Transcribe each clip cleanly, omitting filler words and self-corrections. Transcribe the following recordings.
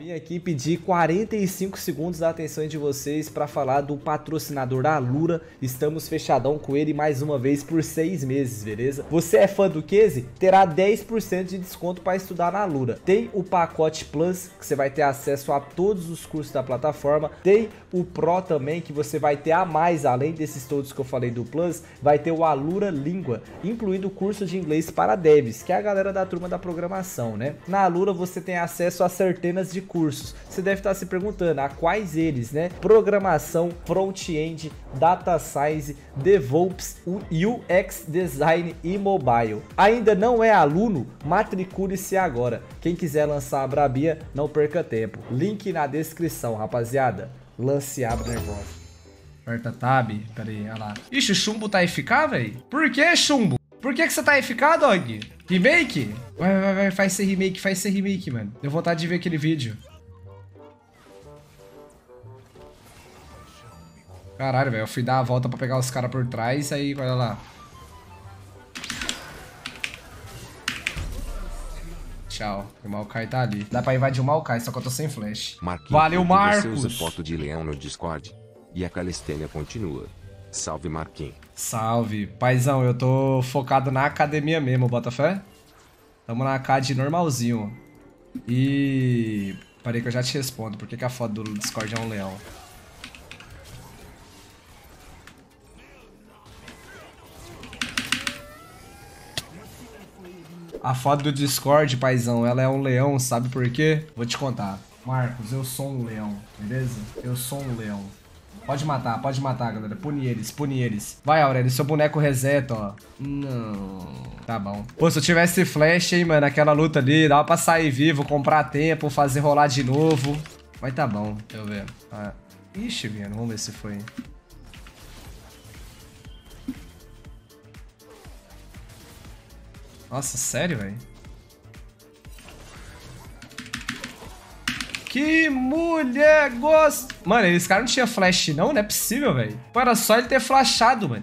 Vim aqui pedir 45 segundos da atenção de vocês para falar do patrocinador Alura. Estamos fechadão com ele mais uma vez por 6 meses, beleza? Você é fã do Kenzy? Terá 10% de desconto para estudar na Alura. Tem o pacote Plus, que você vai ter acesso a todos os cursos da plataforma. Tem o Pro também, que você vai ter a mais, além desses todos que eu falei do Plus, vai ter o Alura Língua, incluindo o curso de inglês para devs, que é a galera da turma da programação, né? Na Alura você tem acesso a centenas de cursos. Você deve estar se perguntando a quais eles, né? Programação, front-end, data science, DevOps, UX design e mobile. Ainda não é aluno? Matricule-se agora. Quem quiser lançar a brabia, não perca tempo. Link na descrição, rapaziada. Lance a aba nervosa. Aperta tab, peraí, olha lá. Ixi, o chumbo tá FK, velho? Por que chumbo? Por que você tá FK, dog? Remake? Vai, faz esse remake, mano. Deu vontade de ver aquele vídeo. Caralho, velho, eu fui dar a volta pra pegar os caras por trás, aí, olha lá. Tchau. O Maokai tá ali. Dá pra invadir o Maokai, só que eu tô sem flash. Marquinhos, valeu, Marcos! Você usa foto de leão no Discord. E a Kalistênia continua. Salve, Marquinhos. Salve. Paizão, eu tô focado na academia mesmo, Botafé. Tamo na ACAD normalzinho. E... parei que eu já te respondo. Por que a foto do Discord é um leão? A foto do Discord, paizão, ela é um leão, sabe por quê? Vou te contar. Marcos, eu sou um leão, beleza? Eu sou um leão. Pode matar, galera. Pune eles, pune eles. Vai, Aurelio, seu boneco reseta, ó. Não. Tá bom. Pô, se eu tivesse flash, hein, mano, aquela luta ali, dava pra sair vivo, comprar tempo, fazer rolar de novo. Mas tá bom, deixa eu ver. Ah. Ixi, mano, vamos ver se foi... Nossa, sério, velho? Que mulher gostosa! Mano, esse cara não tinha flash não? Não é possível, velho. Pô, era só ele ter flashado, mano.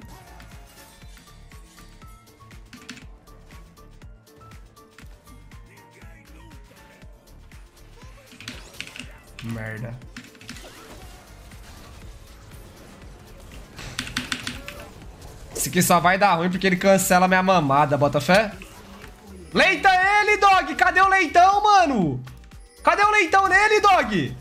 Merda. Esse aqui só vai dar ruim porque ele cancela minha mamada, bota fé? Leita ele, dog! Cadê o leitão, mano? Cadê o leitão nele, dog?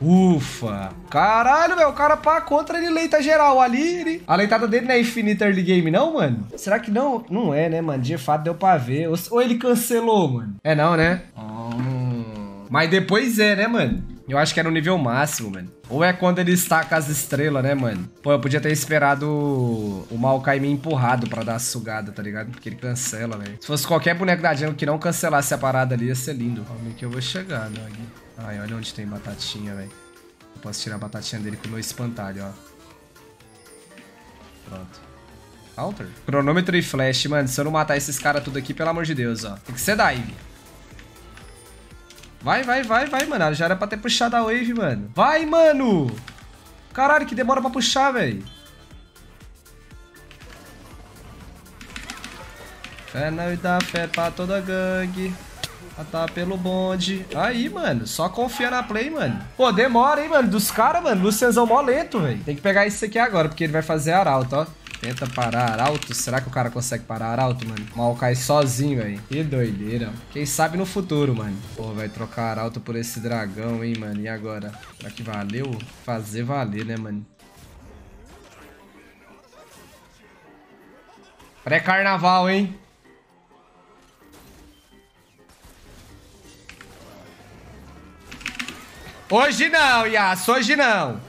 Ufa! Caralho, velho, o cara pá contra ele leita geral ali. Ele... A leitada dele não é infinita early game, não, mano? Será que não? Não é, né, mano? De fato deu pra ver. Ou ele cancelou, mano? É não, né? Mas depois é, né, mano? Eu acho que era o nível máximo, mano. Ou é quando ele estaca as estrelas, né, mano? Pô, eu podia ter esperado o Maokai me empurrado pra dar a sugada, tá ligado? Porque ele cancela, velho. Se fosse qualquer boneco da jungle que não cancelasse a parada ali, ia ser lindo. Calma que eu vou chegar, né? Ai, olha onde tem batatinha, velho. Eu posso tirar a batatinha dele com o meu espantalho, ó. Pronto. Counter? Cronômetro e flash, mano. Se eu não matar esses caras tudo aqui, pelo amor de Deus, ó. Tem que ser dive. Vai, vai, mano. Já era pra ter puxado a wave, mano. Vai, mano! Caralho, que demora pra puxar, velho. Fé não e dá fé pra toda gangue. Matar pelo bonde. Aí, mano. Só confia na play, mano. Pô, demora, hein, mano. Dos caras, mano. Lucianzão mó lento, velho. Tem que pegar isso aqui agora, porque ele vai fazer arauto, ó. Tenta parar arauto. Será que o cara consegue parar arauto, mano? Maokai sozinho, velho. Que doideira. Quem sabe no futuro, mano. Pô, vai trocar arauto por esse dragão, hein, mano. E agora? Será que valeu? Fazer valer, né, mano? Pré-carnaval, hein? Hoje não, Yasuo. Hoje não.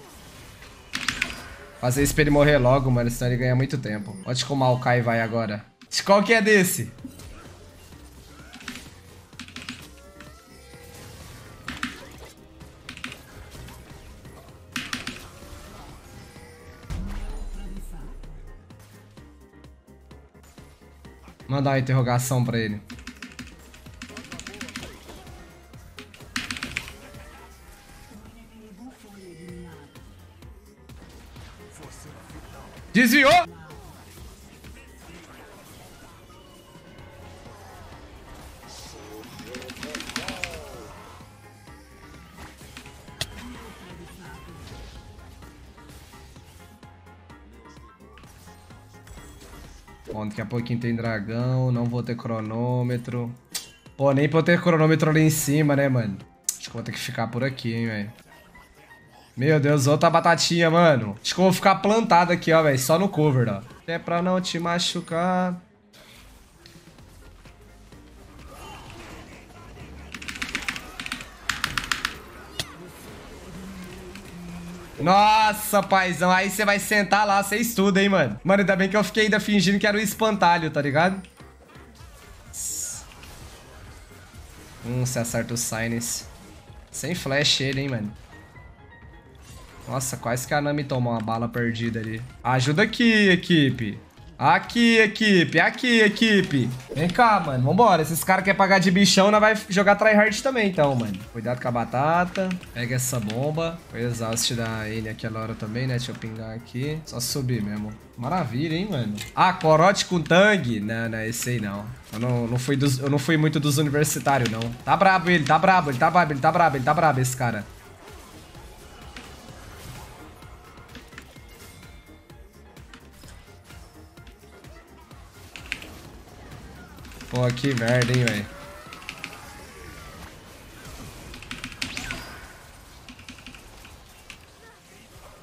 Fazer isso pra ele morrer logo, mano, senão ele ganha muito tempo. Onde que o Maokai vai agora? De qual que é desse? Mandar uma interrogação pra ele. Desviou! Bom, daqui a pouquinho tem dragão, não vou ter cronômetro. Pô, nem pra eu ter cronômetro ali em cima, né, mano? Acho que vou ter que ficar por aqui, hein, velho. Meu Deus, outra batatinha, mano. Acho que eu vou ficar plantado aqui, ó, velho. Só no cover, ó. Até pra não te machucar. Nossa, paizão. Aí você vai sentar lá, você estuda, hein, mano. Mano, ainda bem que eu fiquei ainda fingindo que era o espantalho, tá ligado? Você acerta o Sainese. Sem flash ele, hein, mano. Nossa, quase que a Nami tomou uma bala perdida ali. Ajuda aqui, equipe. Aqui, equipe. Aqui, equipe. Vem cá, mano. Vambora. Esses caras querem pagar de bichão, nós vai jogar tryhard também, então, mano. Cuidado com a batata. Pega essa bomba. Vou exaust da Annie aquela hora também, né? Deixa eu pingar aqui. Só subir mesmo. Maravilha, hein, mano. Ah, corote com tangue? Não, não, esse aí não. Eu não fui muito dos universitários, não. Tá brabo ele, tá brabo, ele tá brabo, ele tá brabo, ele tá brabo esse cara. Pô, que merda, hein, velho.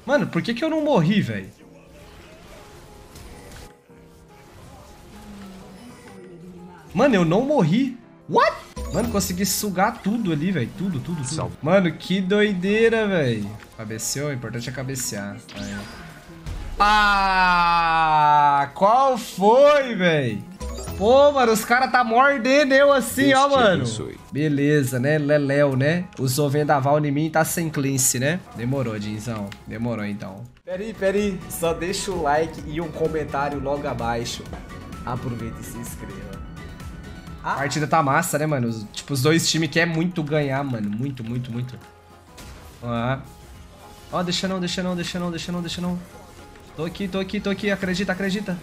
Mano, por que que eu não morri, velho? Mano, eu não morri. What? Mano, consegui sugar tudo ali, velho. Tudo, tudo, tudo. Mano, que doideira, velho. Cabeceou, o importante é cabecear. Aí. Ah, qual foi, velho? Pô, mano, os caras tá mordendo eu assim, ó, mano. Beleza, né? Leléu, né? Usou Vendaval em mim e tá sem cleanse, né? Demorou, Dinzão. Demorou, então. Peraí. Só deixa o like e um comentário logo abaixo. Aproveita e se inscreva. A partida tá massa, né, mano? Tipo, os dois times querem muito ganhar, mano. Muito, muito, muito. Ó, ó, deixa não, deixa não, deixa não, deixa não, deixa não. Tô aqui, tô aqui, tô aqui. Acredita, acredita.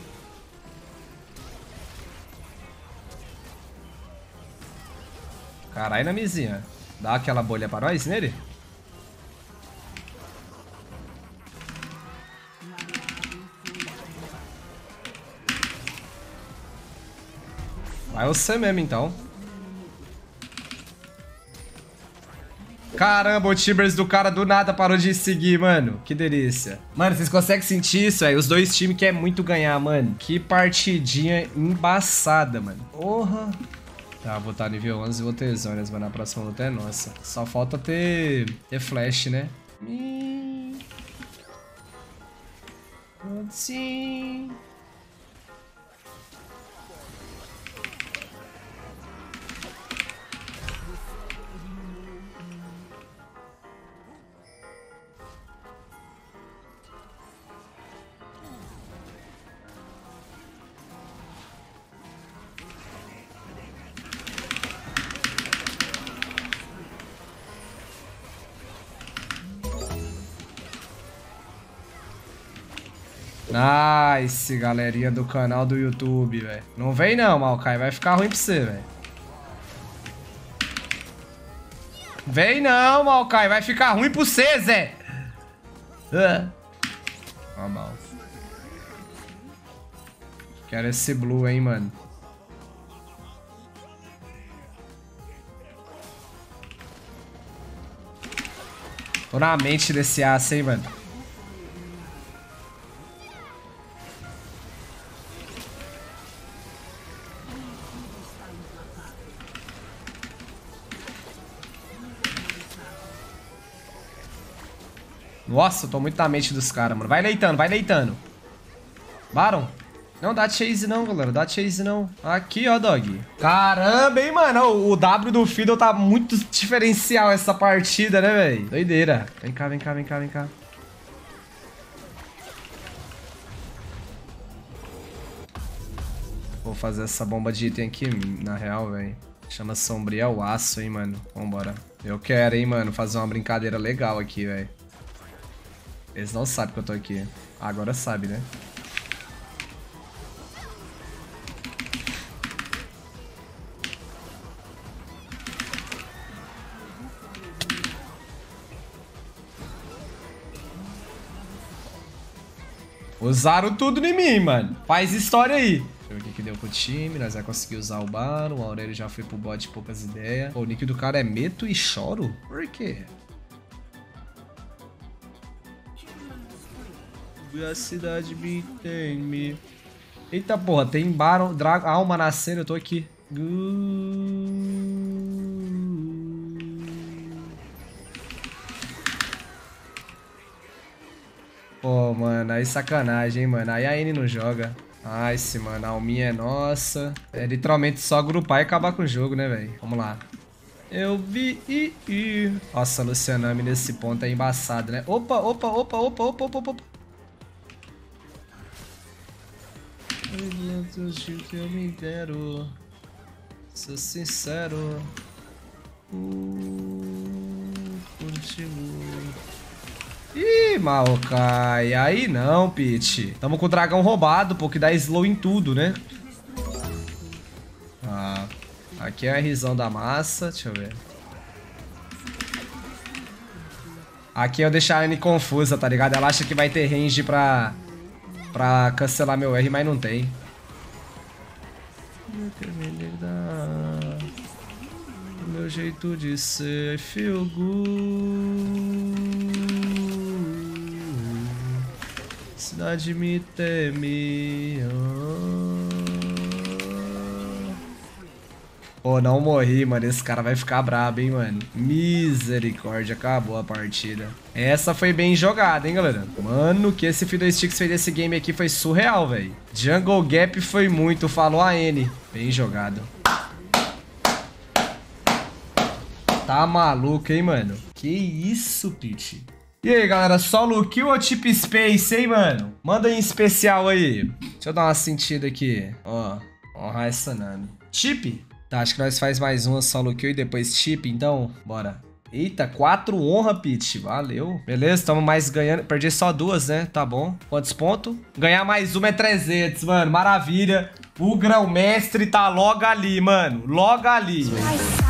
Caralho, Namizinha. Dá aquela bolha pra nós nele? Vai você mesmo, então. Caramba, o Tibers do cara do nada parou de seguir, mano. Que delícia. Mano, vocês conseguem sentir isso, velho? Os dois times querem muito ganhar, mano. Que partidinha embaçada, mano. Porra. Tá, vou estar nível 11 e vou ter zonas, mas na próxima luta é nossa. Só falta ter flash, né? Sim. Nice, galerinha do canal do YouTube, velho. Não vem não, Maokai. Vai ficar ruim pra você, velho. Vem não, Maokai. Vai ficar ruim pra você, Zé. Ó, mal. Quero esse blue, hein, mano. Tô na mente desse aço, hein, mano. Nossa, eu tô muito na mente dos caras, mano. Vai leitando, vai leitando. Baron. Não, dá chase não, galera. Dá chase não. Aqui, ó, dog. Caramba, hein, mano. O W do Fiddle tá muito diferencial essa partida, né, velho? Doideira. Vem cá, vem cá, vem cá, vem cá. Vou fazer essa bomba de item aqui, na real, velho. Chama sombria o aço, hein, mano. Vambora. Eu quero, hein, mano. Fazer uma brincadeira legal aqui, velho. Eles não sabem que eu tô aqui. Agora sabe, né? Usaram tudo em mim, mano. Faz história aí. O que deu pro time, nós já conseguimos usar o Baron. O Aurelio já foi pro bot, poucas ideias. O nick do cara é meto e choro? Por quê? A cidade me teme. Eita porra, tem Baron, Drago, alma nascendo, eu tô aqui. Pô, mano, aí sacanagem, hein, mano. Aí a Annie não joga. Ai, esse, mano, a alminha é nossa. É literalmente só agrupar e acabar com o jogo, né, velho? Vamos lá. Eu vi... Nossa, Lucianami nesse ponto é embaçado, né? Opa, opa, opa, opa, opa, opa, opa. Que eu me dero. Sou sincero. Continuo. Ih, Maokai, aí não, Pete. Tamo com o dragão roubado, pô, que dá slow em tudo, né? Ah, aqui é a risão da massa, deixa eu ver. Aqui eu deixo a Annie confusa, tá ligado? Ela acha que vai ter range pra cancelar meu R, mas não tem. Meu jeito de ser, feel good. Cidade me teme. Pô, não morri, mano. Esse cara vai ficar brabo, hein, mano. Misericórdia, acabou a partida. Essa foi bem jogada, hein, galera. Mano, o que esse Fiddlesticks fez desse game aqui foi surreal, velho. Jungle Gap foi muito, falou a Annie. Bem jogado. Tá maluco, hein, mano. Que isso, Pete. E aí, galera, solo kill ou Tip Space, hein, mano? Manda em especial aí. Deixa eu dar uma sentida aqui. Ó, honrar essa Nami. Tip? Tá, acho que nós faz mais uma solo kill e depois Tip, então. Bora. Eita, 4 honra, Pete. Valeu. Beleza, estamos mais ganhando. Perdi só 2, né? Tá bom. Quantos pontos? Ganhar mais uma é 300, mano. Maravilha. O grão-mestre tá logo ali, mano. Logo ali. Ai.